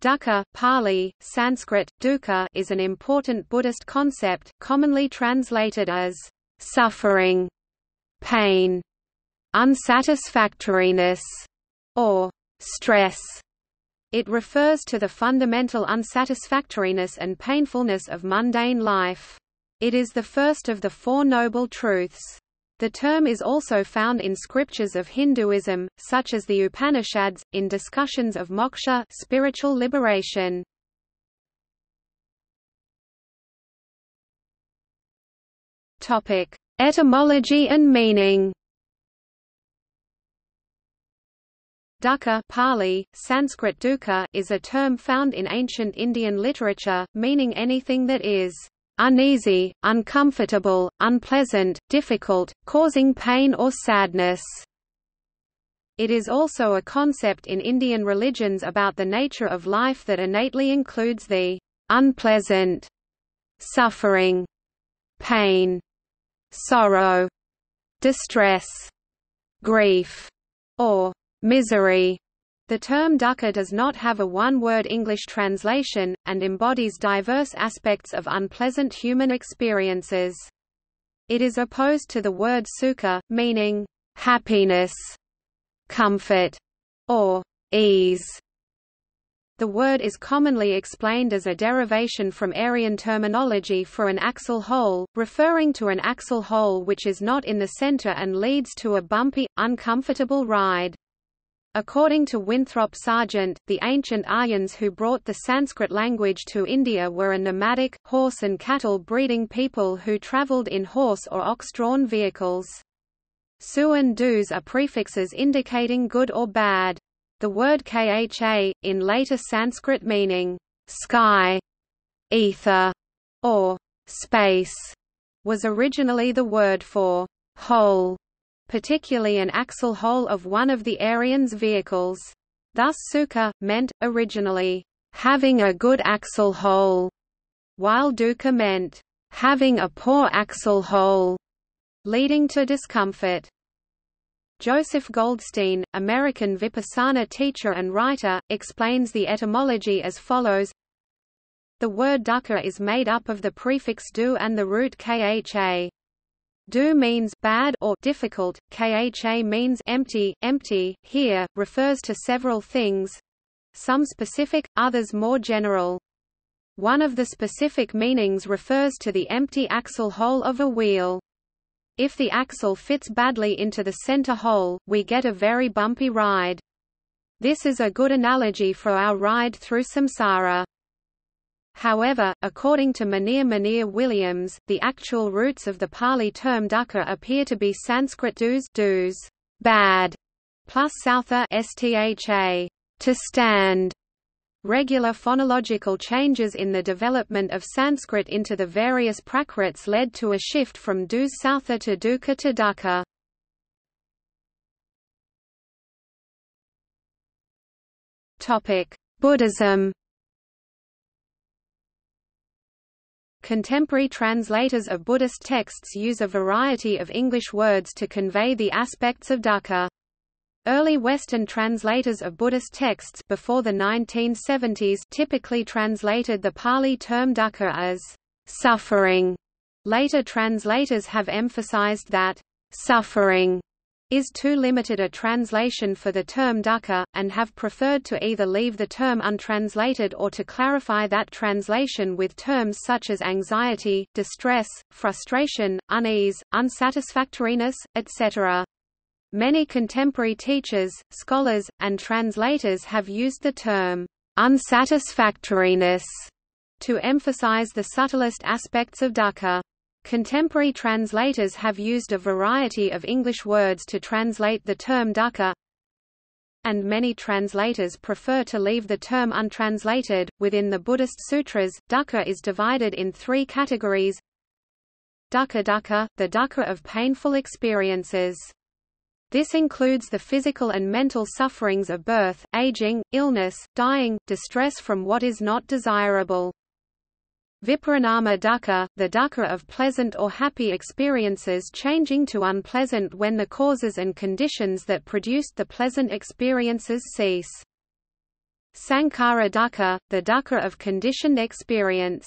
Dukkha, Pali, Sanskrit, dukkha, is an important Buddhist concept, commonly translated as suffering, pain, unsatisfactoriness, or stress. It refers to the fundamental unsatisfactoriness and painfulness of mundane life. It is the first of the Four Noble Truths. The term is also found in scriptures of Hinduism, such as the Upanishads, in discussions of moksha, spiritual liberation. Topic: Etymology and meaning. Dukkha, Pali, Sanskrit dukkha, is a term found in ancient Indian literature, meaning anything that is uneasy, uncomfortable, unpleasant, difficult, causing pain or sadness. It is also a concept in Indian religions about the nature of life that innately includes the unpleasant, suffering, pain, sorrow, distress, grief, or misery. The term dukkha does not have a one-word English translation, and embodies diverse aspects of unpleasant human experiences. It is opposed to the word sukha, meaning happiness, comfort, or ease. The word is commonly explained as a derivation from Aryan terminology for an axle hole, referring to an axle hole which is not in the center and leads to a bumpy, uncomfortable ride. According to Winthrop Sargent, the ancient Aryans who brought the Sanskrit language to India were a nomadic, horse and cattle breeding people who travelled in horse or ox-drawn vehicles. Su and dus are prefixes indicating good or bad. The word kha, in later Sanskrit meaning sky, ether, or space, was originally the word for hole, particularly an axle hole of one of the Aryans' vehicles. Thus sukha meant, originally, having a good axle hole, while dukkha meant, having a poor axle hole, leading to discomfort. Joseph Goldstein, American Vipassana teacher and writer, explains the etymology as follows. The word dukkha is made up of the prefix du and the root kha. Du means bad or difficult, kha means empty, empty, here, refers to several things, some specific, others more general. One of the specific meanings refers to the empty axle hole of a wheel. If the axle fits badly into the center hole, we get a very bumpy ride. This is a good analogy for our ride through samsara. However, according to Monier Monier-Williams, the actual roots of the Pali term dukkha appear to be Sanskrit dus bad, plus southa stha to stand. Regular phonological changes in the development of Sanskrit into the various Prakrits led to a shift from dus southa to dukkha to dukkha. Topic: Buddhism. Contemporary translators of Buddhist texts use a variety of English words to convey the aspects of dukkha. Early Western translators of Buddhist texts before the 1970s typically translated the Pali term dukkha as suffering. Later translators have emphasized that suffering is too limited a translation for the term dukkha, and have preferred to either leave the term untranslated or to clarify that translation with terms such as anxiety, distress, frustration, unease, unsatisfactoriness, etc. Many contemporary teachers, scholars, and translators have used the term unsatisfactoriness to emphasize the subtlest aspects of dukkha. Contemporary translators have used a variety of English words to translate the term dukkha, and many translators prefer to leave the term untranslated. Within the Buddhist sutras, dukkha is divided in three categories: dukkha-dukkha, the dukkha of painful experiences. This includes the physical and mental sufferings of birth, aging, illness, dying, distress from what is not desirable. Viparanama dukkha, the dukkha of pleasant or happy experiences changing to unpleasant when the causes and conditions that produced the pleasant experiences cease. Sankara dukkha, the dukkha of conditioned experience.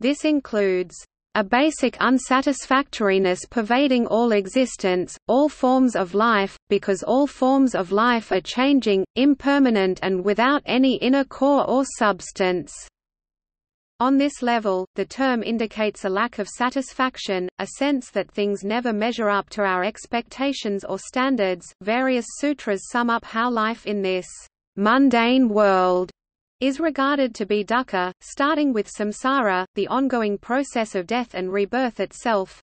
This includes a basic unsatisfactoriness pervading all existence, all forms of life, because all forms of life are changing, impermanent and without any inner core or substance. On this level, the term indicates a lack of satisfaction, a sense that things never measure up to our expectations or standards. Various sutras sum up how life in this mundane world is regarded to be dukkha, starting with samsara, the ongoing process of death and rebirth itself.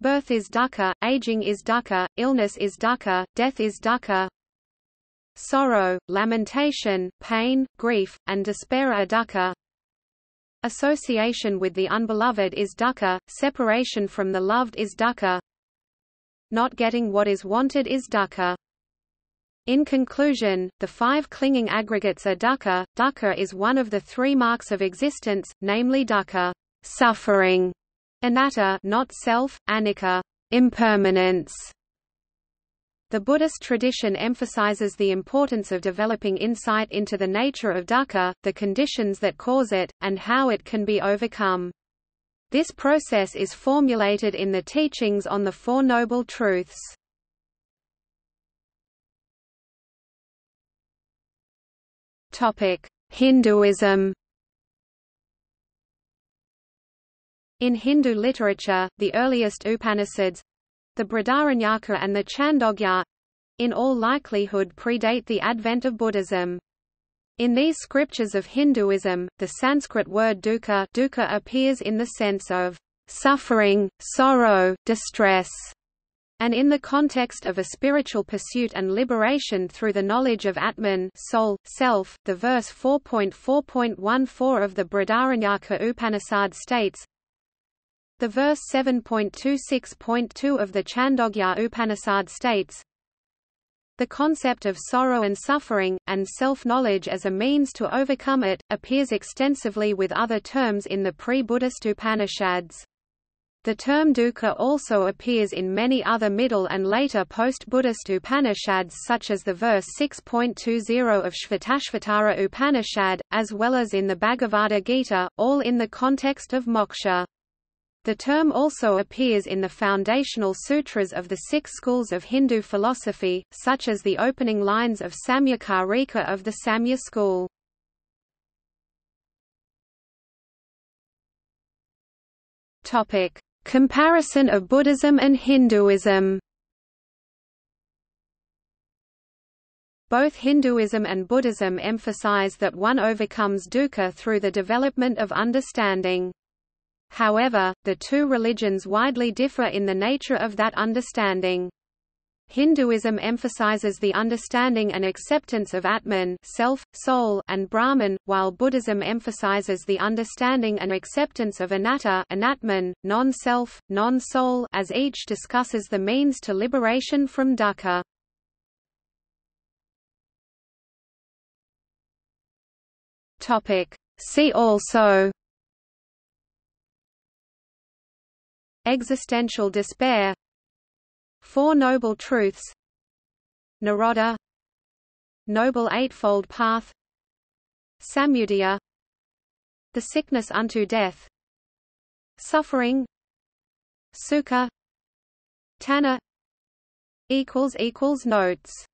Birth is dukkha, aging is dukkha, illness is dukkha, death is dukkha. Sorrow, lamentation, pain, grief, and despair are dukkha. Association with the unbeloved is dukkha, separation from the loved is dukkha. Not getting what is wanted is dukkha. In conclusion, the five clinging aggregates are dukkha. Dukkha is one of the three marks of existence, namely dukkha, suffering, anatta, not self, anicca, impermanence. The Buddhist tradition emphasizes the importance of developing insight into the nature of dukkha, the conditions that cause it, and how it can be overcome. This process is formulated in the teachings on the Four Noble Truths. Hinduism. In Hindu literature, the earliest Upanishads—the Brihadaranyaka and the Chandogya—in all likelihood predate the advent of Buddhism. In these scriptures of Hinduism, the Sanskrit word dukkha appears in the sense of suffering, sorrow, distress, and in the context of a spiritual pursuit and liberation through the knowledge of Atman, soul, self. The verse 4.4.14 of the Brihadaranyaka Upanishad states, the verse 7.26.2 of the Chandogya Upanishad states, the concept of sorrow and suffering, and self-knowledge as a means to overcome it, appears extensively with other terms in the pre-Buddhist Upanishads. The term dukkha also appears in many other Middle and later post-Buddhist Upanishads, such as the verse 6.20 of Shvatashvatara Upanishad, as well as in the Bhagavad Gita, all in the context of moksha. The term also appears in the foundational sutras of the six schools of Hindu philosophy, such as the opening lines of Samyakarika of the Samya school. Comparison of Buddhism and Hinduism. Both Hinduism and Buddhism emphasize that one overcomes dukkha through the development of understanding. However, the two religions widely differ in the nature of that understanding. Hinduism emphasizes the understanding and acceptance of Atman, self, soul, and Brahman, while Buddhism emphasizes the understanding and acceptance of anatta, anatman, non-self, non-soul, as each discusses the means to liberation from dukkha. Topic: See also existential despair, Four Noble Truths, Nirodha, Noble Eightfold Path, Samyudaya, the sickness unto death, suffering, sukha, tanna. Notes